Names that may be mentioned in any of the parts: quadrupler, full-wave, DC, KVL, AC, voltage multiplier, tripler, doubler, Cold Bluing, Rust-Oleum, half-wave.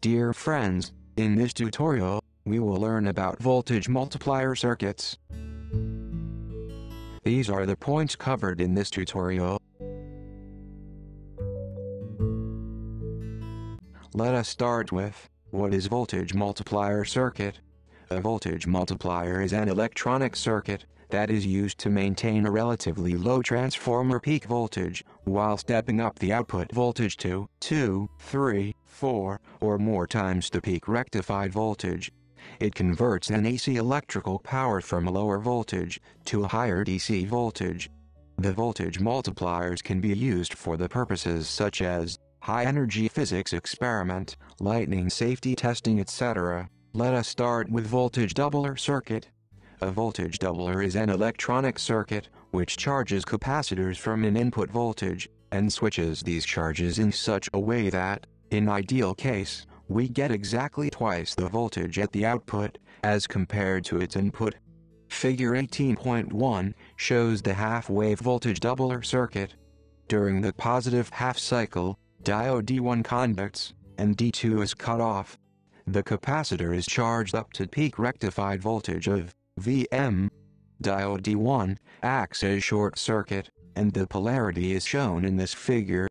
Dear friends, in this tutorial, we will learn about voltage multiplier circuits. These are the points covered in this tutorial. Let us start with, what is voltage multiplier circuit? A voltage multiplier is an electronic circuit that is used to maintain a relatively low transformer peak voltage, while stepping up the output voltage to 2, 3, 4, or more times the peak rectified voltage. It converts an AC electrical power from a lower voltage to a higher DC voltage. The voltage multipliers can be used for the purposes such as high-energy physics experiment, lightning safety testing, etc. Let us start with voltage doubler circuit. A voltage doubler is an electronic circuit which charges capacitors from an input voltage and switches these charges in such a way that, in ideal case, we get exactly twice the voltage at the output as compared to its input. Figure 18.1 shows the half-wave voltage doubler circuit. During the positive half cycle, diode D1 conducts and D2 is cut off. The capacitor is charged up to peak rectified voltage of Vm. Diode D1 acts as short circuit, and the polarity is shown in this figure.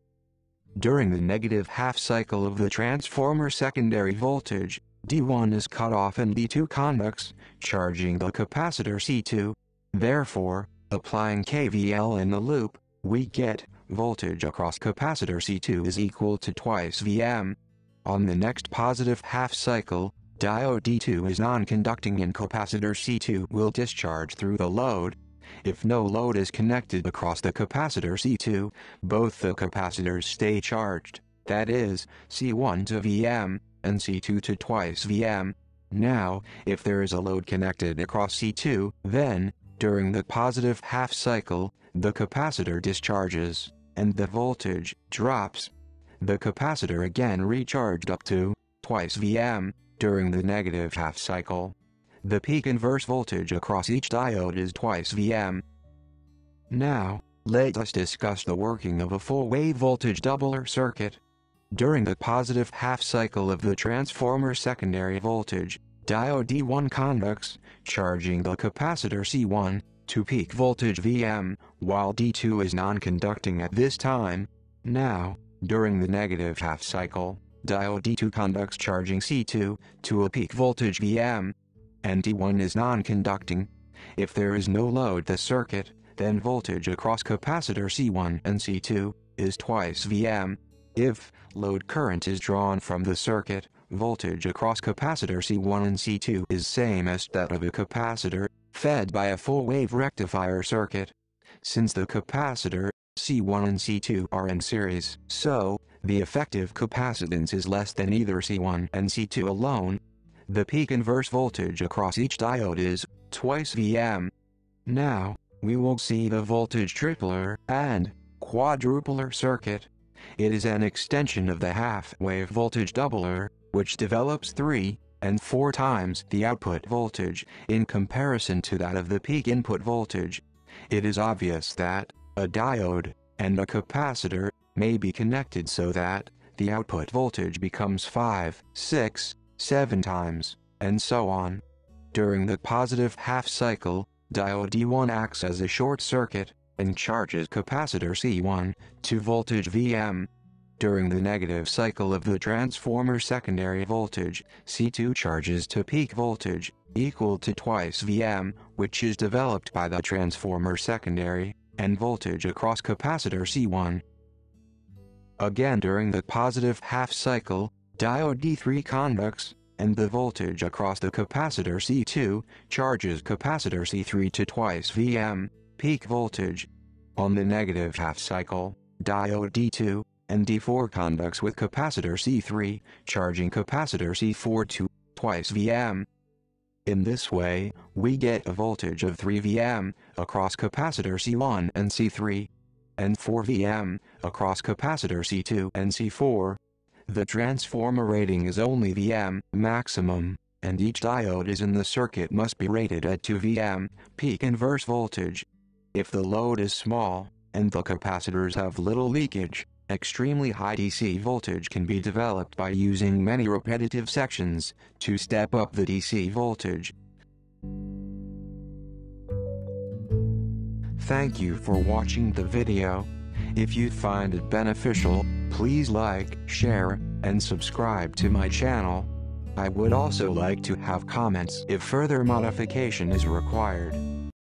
During the negative half cycle of the transformer secondary voltage, D1 is cut off and D2 conducts, charging the capacitor C2. Therefore, applying KVL in the loop, we get voltage across capacitor C2 is equal to twice Vm. On the next positive half cycle, diode D2 is non-conducting and capacitor C2 will discharge through the load. If no load is connected across the capacitor C2, both the capacitors stay charged, that is, C1 to Vm, and C2 to twice Vm. Now, if there is a load connected across C2, then, during the positive half cycle, the capacitor discharges, and the voltage drops. The capacitor again recharged up to twice Vm. During the negative half cycle, the peak inverse voltage across each diode is twice Vm. Now, let us discuss the working of a full-wave voltage doubler circuit. During the positive half cycle of the transformer secondary voltage, diode D1 conducts, charging the capacitor C1 to peak voltage Vm, while D2 is non-conducting at this time. Now, during the negative half cycle, diode D2 conducts, charging C2 to a peak voltage Vm, and D1 is non-conducting. If there is no load the circuit, then voltage across capacitor C1 and C2 is twice Vm. If load current is drawn from the circuit, voltage across capacitor C1 and C2 is same as that of a capacitor fed by a full-wave rectifier circuit. Since the capacitor C1 and C2 are in series, so the effective capacitance is less than either C1 and C2 alone. The peak inverse voltage across each diode is twice Vm. Now, we will see the voltage tripler and quadrupler circuit. It is an extension of the half-wave voltage doubler, which develops 3 and 4 times the output voltage in comparison to that of the peak input voltage. It is obvious that a diode and a capacitor may be connected so that the output voltage becomes 5, 6, 7 times, and so on. During the positive half cycle, diode D1 acts as a short circuit and charges capacitor C1 to voltage Vm. During the negative cycle of the transformer secondary voltage, C2 charges to peak voltage equal to twice Vm, which is developed by the transformer secondary, and voltage across capacitor C1. Again, during the positive half cycle, diode D3 conducts, and the voltage across the capacitor C2 charges capacitor C3 to twice Vm, peak voltage. On the negative half cycle, diode D2 and D4 conducts with capacitor C3, charging capacitor C4 to twice Vm. In this way, we get a voltage of 3 Vm across capacitor C1 and C3, and 4 Vm across capacitor C2 and C4. The transformer rating is only Vm maximum, and each diode is in the circuit must be rated at 2 Vm peak inverse voltage. If the load is small, and the capacitors have little leakage, Extremely high DC voltage can be developed by using many repetitive sections to step up the DC voltage. Thank you for watching the video. If you find it beneficial, please like, share, and subscribe to my channel. I would also like to have comments if further modification is required.